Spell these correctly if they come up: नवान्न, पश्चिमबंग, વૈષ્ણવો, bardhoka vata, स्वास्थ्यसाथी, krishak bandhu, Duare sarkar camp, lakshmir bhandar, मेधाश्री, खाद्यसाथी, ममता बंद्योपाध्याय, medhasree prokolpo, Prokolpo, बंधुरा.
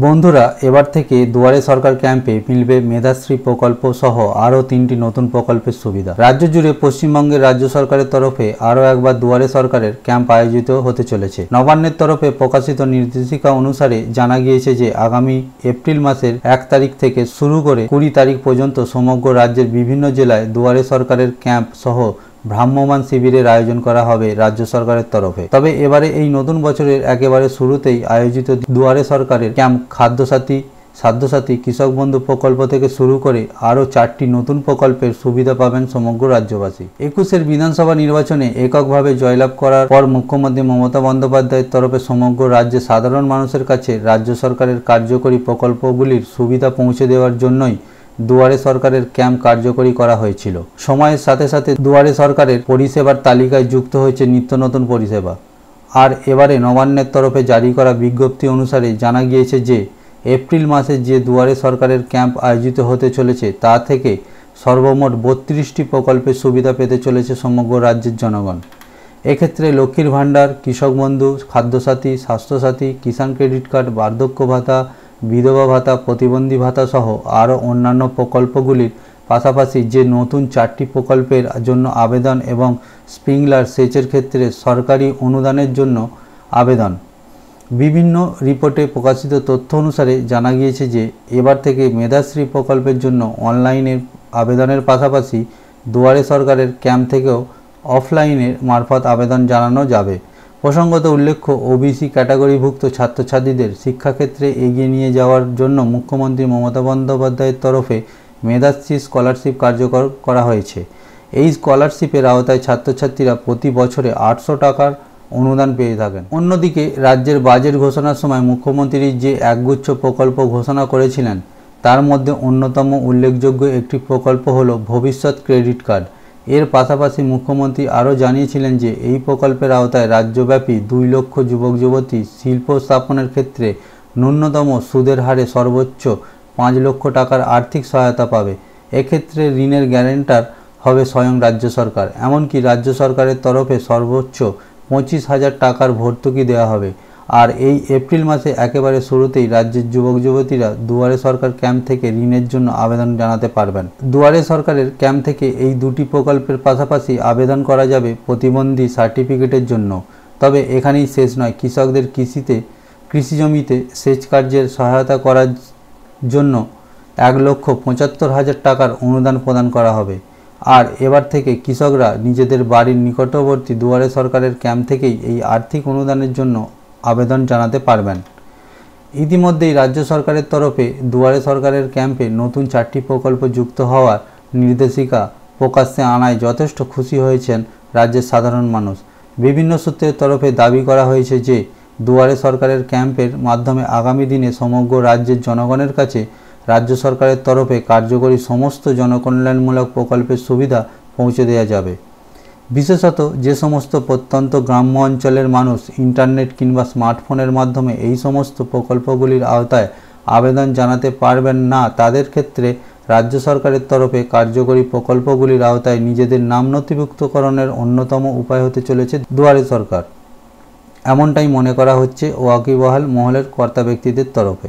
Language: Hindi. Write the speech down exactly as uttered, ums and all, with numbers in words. बंधुरा एबार थेके दुआरे सरकार कैम्पे मिलबे मेधाश्री प्रकल्प सह आरो तीनटी नतून प्रकल्पेर सुविधा। राज्य जुड़े पश्चिमबंगेर राज्य सरकारेर तरफे आरो एकबार दुआरे सरकारेर कैम्प आयोजित होते चलेछे। नवान्नेर तरफे प्रकाशित निर्देशिका अनुसारे जाना गियेछे जे आगामी एप्रिल मासेर एक तारीख थेके शुरू करे बीस तारीख पर्यन्त समग्र राज्येर विभिन्न जेलाय दुआरे सरकारेर कैम्प सह भ्राम्यमान शिविरेर आयोजन करा हबे राज्य सरकारेर तरफे। तबे एबारे एई नतून बछरेर एकेबारे शुरूतेई आयोजित दुआरे सरकारेर कैम्प खाद्यसाथी खाद्यसाथी कृषक बंधु प्रकल्प थेके शुरू करे आरो चारटी नतून प्रकल्पेर सुविधा पाबेन समग्र राज्यवासी। एकुशेर विधानसभा निर्वाचने एककभावे जयलाभ करार पर मुख्यमंत्री ममता बंद्योपाध्यायेर तरफे समग्र राज्ये साधारण मानुषेर काछे राज्य सरकारेर कार्यकरी प्रकल्पगुलिर सुविधा पौंछे देওয়ার জন্যই दुआरे सरकारेर कैम्प कार्यकरी करा हयेछिलो। समयेर साथे साथे दुआरे सरकारेर परिसेवार तालिकाय जुक्त हयेछे नित्य नतून परिसेवा। आर एबारे नवान्नेर तरफे जारी करा विज्ञप्ति अनुसारे जाना गियेछे जे एप्रिल मासे जे दुआरे सरकारेर कैम्प आयोजित होते चलेछे ता थेके सर्वमोट बत्रिशटी प्रकल्पेर सुविधा पेते चलेछे समग्र राज्येर जनगण। एक क्षेत्रे लक्ष्मीर भाण्डार, कृषक बंधु, खाद्यसाथी, स्वास्थ्यसाथी, किसान क्रेडिट कार्ड, बार्धक्य भाता, विधवा भाता, प्रतिबंधी भाता सह आरो अन्यान्य प्रकल्पगुलिर पाशापाशि जे नतून चारटी प्रकल्पेर जन्य आवेदन एवं स्प्रिंकलर सेचेर क्षेत्रे सरकारी अनुदानेर जन्य आवेदन विभिन्न रिपोर्टे प्रकाशित तथ्य अनुसारे जाना गियेछे जे एबार थेके मेधाश्री प्रकल्पेर जन्य अनलाइने आवेदनेर पाशापाशि दुआरे सरकारेर कैम्प थेकेओ अफलाइनेर मार्फत आवेदन जानानो जाबे। प्रसंगत उल्लेख्य ओबीसी कैटागरिभुक्त छात्रछात्रीदेर शिक्षा क्षेत्रे एगिए निये जाओयार जन्य मुख्यमंत्री ममता बंद्योपाध्यायेर तरफे मेधाश्री स्कलारशिप कार्यकर करा हयेछे। एई स्कलारशिपेर आवताय छात्रछात्रीरा प्रति बछरे आठशो टाकार अनुदान पेয়ে থাকেন। অন্যদিকে রাজ্যের বাজেট ঘোষণার সময় মুখ্যমন্ত্রী যে একগুচ্ছ প্রকল্প ঘোষণা করেছিলেন তার মধ্যে অন্যতম উল্লেখযোগ্য একটি প্রকল্প হলো ভবিষ্যৎ ক্রেডিট কার্ড। এর পাশাপাশি মুখ্যমন্ত্রী আরও জানিয়েছিলেন যে এই প্রকল্পের আওতায় রাজ্যব্যাপী দুই লক্ষ যুবক যুবতী শিল্প স্থাপনের ক্ষেত্রে ন্যূনতম সুদের হারে সর্বোচ্চ পাঁচ লক্ষ টাকার আর্থিক সহায়তা পাবে। এক্ষেত্রে ঋণের গ্যারান্টার হবে স্বয়ং রাজ্য সরকার। এমনকি রাজ্য সরকারের তরফে সর্বোচ্চ पच्चीस हज़ार टाकार भर्तुकी देवा हबे। और एप्रिल मासे एकेबारे शुरूतेई राज्येर युवक युवतीरा दुआरे सरकार कैम्प थेके ऋणेर जन्य आवेदन जानाते पारबेन। दुआरे सरकारेर कैम्प थेके एई दुटी प्रकल्पेर पाशापाशि आवेदन करा जाबे प्रतिबंधी सार्टिफिकेटेर जन्य। तबे एखानेई शेष नय, कृषकदेर कृषिते कृषि जमिते सेच कार्येर सहायता करार जन्य एक लक्ष पचहत्तर हज़ार टाकार अनुदान प्रदान करा हबे। और एबार थेके कृषकरा निजेदेर बाड़ीर निकटवर्ती दुआरे सरकारेर कैम्प थेकेई एई आर्थिक अनुदानेर जन्य आवेदन जानाते पारबेन। इतिमध्येई राज्य सरकारेर तरफे दुआरे सरकारेर कैम्पे नतून चारटी प्रकल्प जुक्त हওয়ার निर्देशिका प्रकाशे आनाय यथेष्ट खुशी हয়েছেন राज्येर साधारण मानुष। विभिन्न सूत्रेर तरफे दाबी करा हয়েছে जे दुआरे सरकारेर कैम्पेर माध्यमे आगामी दिने समग्र राज्येर जनगणेर काछे राज्य सरकारेर तरफे कार्यकरी समस्त जनकल्याणमूलक प्रकल्पेर सुविधा पहुँचे देया जाबे। विशेषत जे समस्त प्रत्यंत ग्राम्य अंचलेर मानुष इंटरनेट किंबा स्मार्टफोनेर माध्यमे एई समस्त प्रकल्पगुलिर आवताय आवेदन जानाते पारबेन ना तादेर क्षेत्रे राज्य सरकारेर तरफे कार्यकरी प्रकल्पगुलिर आवताय निजेदेर नाम नथिभुक्तकरणेर अन्यतम उपाय होते चलेछे दुआरे सरकार। एमनटाई मने करा हच्छे ओयाकिबहाल महलेर कर्ता ब्यक्तिदेर तरफे।